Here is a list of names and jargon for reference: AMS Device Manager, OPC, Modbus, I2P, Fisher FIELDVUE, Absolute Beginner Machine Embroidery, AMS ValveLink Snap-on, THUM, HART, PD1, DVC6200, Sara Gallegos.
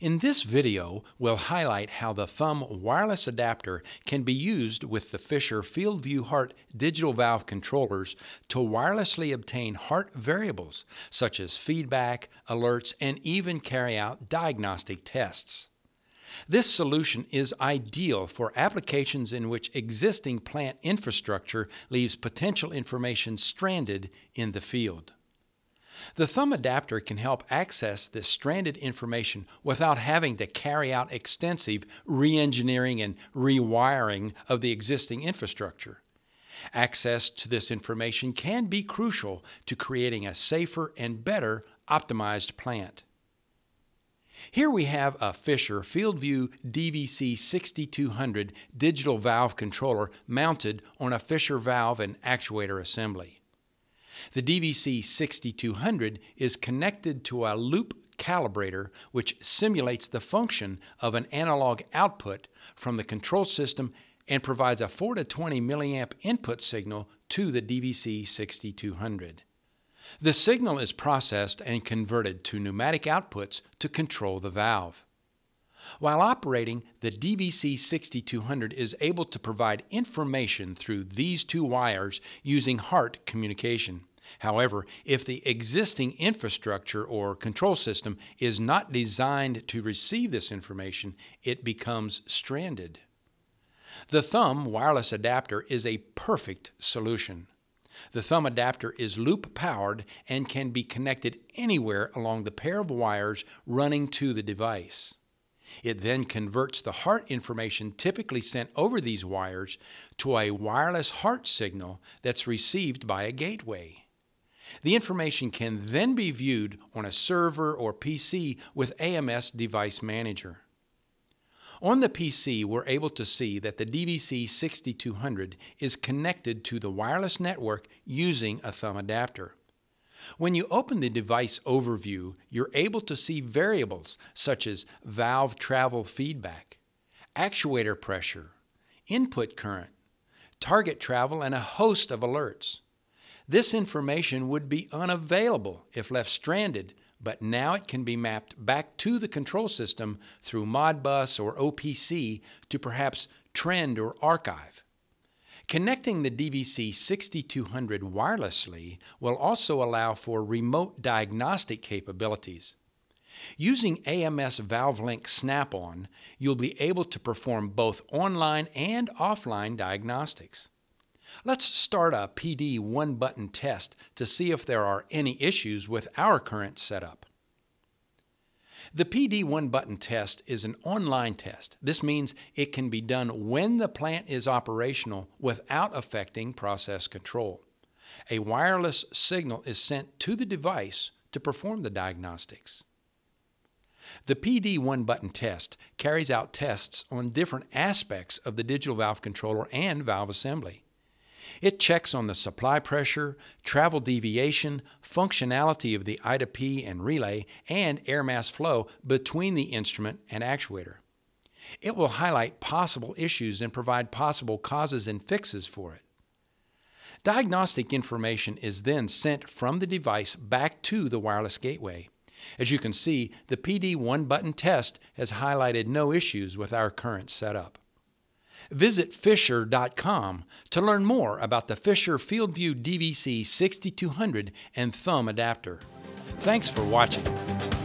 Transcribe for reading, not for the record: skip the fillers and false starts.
In this video, we'll highlight how the THUM wireless adapter can be used with the Fisher FIELDVUE HART digital valve controllers to wirelessly obtain HART variables such as feedback, alerts, and even carry out diagnostic tests. This solution is ideal for applications in which existing plant infrastructure leaves potential information stranded in the field. The THUM adapter can help access this stranded information without having to carry out extensive re-engineering and rewiring of the existing infrastructure. Access to this information can be crucial to creating a safer and better optimized plant. Here we have a Fisher FIELDVUE DVC6200 digital valve controller mounted on a Fisher valve and actuator assembly. The DVC6200 is connected to a loop calibrator which simulates the function of an analog output from the control system and provides a 4 to 20 milliamp input signal to the DVC6200. The signal is processed and converted to pneumatic outputs to control the valve. While operating, the DVC6200 is able to provide information through these two wires using HART communication. However, if the existing infrastructure or control system is not designed to receive this information, it becomes stranded. The THUM wireless adapter is a perfect solution. The THUM adapter is loop-powered and can be connected anywhere along the pair of wires running to the device. It then converts the HART information typically sent over these wires to a wireless HART signal that's received by a gateway. The information can then be viewed on a server or PC with AMS Device Manager. On the PC, we're able to see that the DVC6200 is connected to the wireless network using a THUM adapter. When you open the device overview, you're able to see variables such as valve travel feedback, actuator pressure, input current, target travel, and a host of alerts. This information would be unavailable if left stranded, but now it can be mapped back to the control system through Modbus or OPC to perhaps trend or archive. Connecting the DVC6200 wirelessly will also allow for remote diagnostic capabilities. Using AMS ValveLink Snap-on, you'll be able to perform both online and offline diagnostics. Let's start a PD1 button test to see if there are any issues with our current setup. The PD1 button test is an online test. This means it can be done when the plant is operational without affecting process control. A wireless signal is sent to the device to perform the diagnostics. The PD1 button test carries out tests on different aspects of the digital valve controller and valve assembly. It checks on the supply pressure, travel deviation, functionality of the I2P and relay, and air mass flow between the instrument and actuator. It will highlight possible issues and provide possible causes and fixes for it. Diagnostic information is then sent from the device back to the wireless gateway. As you can see, the PD1 button test has highlighted no issues with our current setup. Visit fisher.com to learn more about the Fisher FIELDVUE DVC6200 and THUM adapter. Thanks for watching.